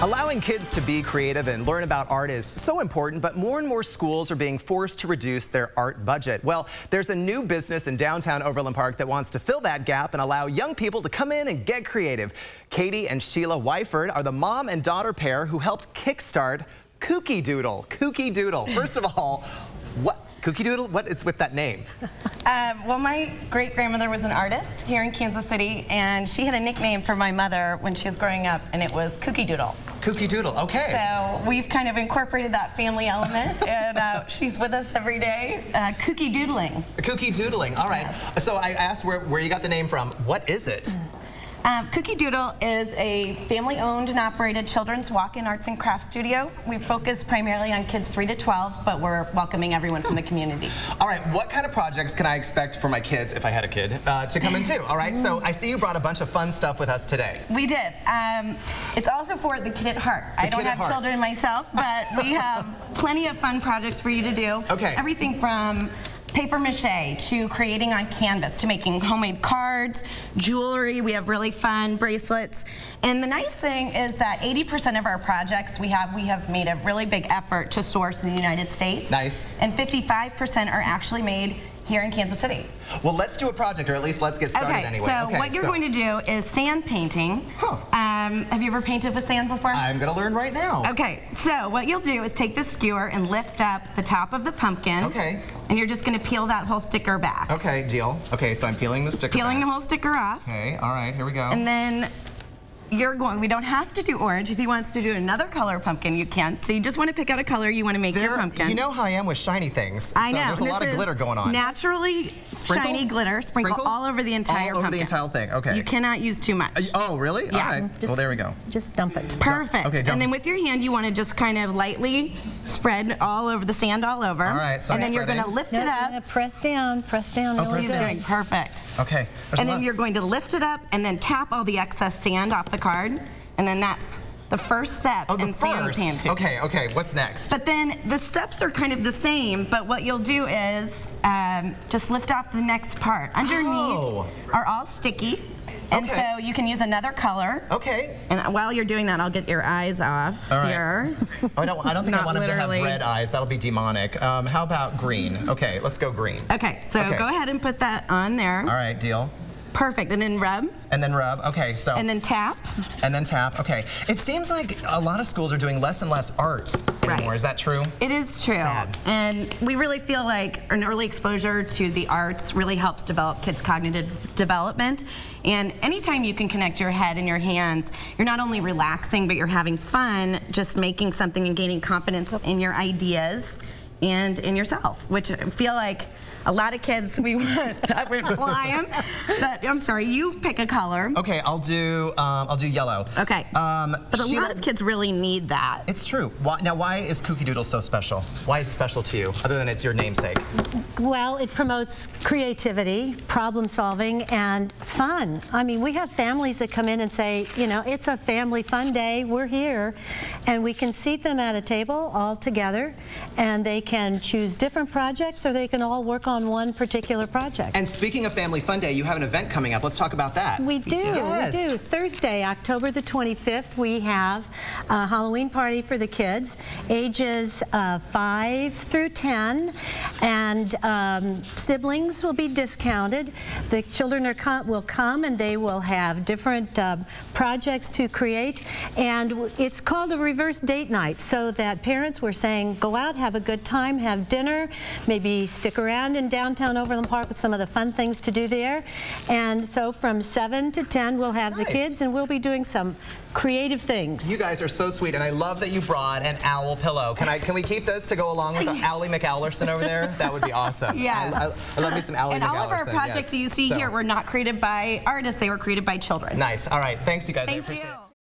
Allowing kids to be creative and learn about art is so important, but more and more schools are being forced to reduce their art budget. Well, there's a new business in downtown Overland Park that wants to fill that gap and allow young people to come in and get creative. Katie and Sheila Weiford are the mom and daughter pair who helped kickstart Kookiedoodle. Kookiedoodle. First of all, what? Kookiedoodle? What is with that name? Well, my great-grandmother was an artist here in Kansas City, and she had a nickname for my mother when she was growing up, and it was Kookiedoodle. Kookiedoodle, okay. So we've kind of incorporated that family element, and she's with us every day. Kookiedoodling. Kookiedoodling, all right. Yes. So I asked where you got the name from. What is it? Kookiedoodle is a family-owned and operated children's walk-in arts and crafts studio. We focus primarily on kids 3 to 12, but we're welcoming everyone from the community. All right, what kind of projects can I expect for my kids, if I had a kid, to come into? All right, so I see you brought a bunch of fun stuff with us today. We did. It's also for the kid at heart. I don't have children myself, but we have plenty of fun projects for you to do. Okay. Everything from paper mache to creating on canvas to making homemade cards, jewelry. We have really fun bracelets. And the nice thing is that 80% of our projects we have made a really big effort to source in the United States. Nice. And 55% are actually made here in Kansas City. Well, let's do a project, or at least let's get started anyway. So okay, what you're going to do is sand painting. Huh. Have you ever painted with sand before? I'm gonna learn right now. Okay, so what you'll do is take the skewer and lift up the top of the pumpkin. Okay. And you're just gonna peel that whole sticker back. Okay, deal. Okay, so I'm peeling the sticker back. Peeling the whole sticker off. Okay, all right, here we go. And then you're going, we don't have to do orange. If he wants to do another color pumpkin, you can. So you just want to pick out a color you want to make your pumpkin. You know how I am with shiny things. I know. There's a lot of glitter going on. Naturally shiny glitter. Sprinkle all over the entire pumpkin. All over the entire thing, okay. You cannot use too much. Oh, really? Yeah. All right. Well, there we go. Just dump it. Perfect. Okay, dump. And then with your hand, you want to just kind of lightly spread all over the sand all over. All right, so and then you're going to lift it up. Press down, press down. Oh, press down. Perfect. Okay. And then you're going to lift it up and then tap all the excess sand off the card, and then that's the first step in sand painting. Okay, okay, what's next? But then the steps are kind of the same, but what you'll do is just lift off the next part. Underneath are all sticky, and so you can use another color. Okay. And while you're doing that, I'll get your eyes off here. Oh, I don't think I want them to have red eyes. That'll be demonic. How about green? Okay, let's go green. Okay, so go ahead and put that on there. All right, deal. Perfect, and then rub. And then rub, okay, so. And then tap. And then tap, okay. It seems like a lot of schools are doing less and less art anymore, is that true? It is true. Sad. And we really feel like an early exposure to the arts really helps develop kids' cognitive development. And anytime you can connect your head and your hands, you're not only relaxing, but you're having fun just making something and gaining confidence in your ideas and in yourself, which I feel like a lot of kids, we want that we're flying. But I'm sorry, you pick a color. Okay, I'll do yellow. Okay. But a lot of kids really need that. It's true. Now, why is Kookiedoodle so special? Why is it special to you, other than it's your namesake? Well, it promotes creativity, problem solving, and fun. I mean, we have families that come in and say, you know, it's a family fun day, we're here, and we can seat them at a table all together, and they can choose different projects, or they can all work on one particular project. And speaking of Family Fun Day, you have an event coming up. Let's talk about that. We do. Yes. We do. Thursday, October the 25th, we have a Halloween party for the kids, ages 5 through 10, and siblings will be discounted. The children will come, and they will have different projects to create, and it's called a reverse date night, so that parents were saying, go out, have a good time, have dinner, maybe stick around in downtown Overland Park with some of the fun things to do there. And so from 7 to 10 we'll have the kids, and we'll be doing some creative things. You guys are so sweet, and I love that you brought an owl pillow. Can we keep this to go along with the Allie McAllerson over there? That would be awesome. Yeah, I love me some Allie McAllerson. And all of our projects that you see here were not created by artists; they were created by children. Nice. All right, thanks, you guys. Thank you. I appreciate it.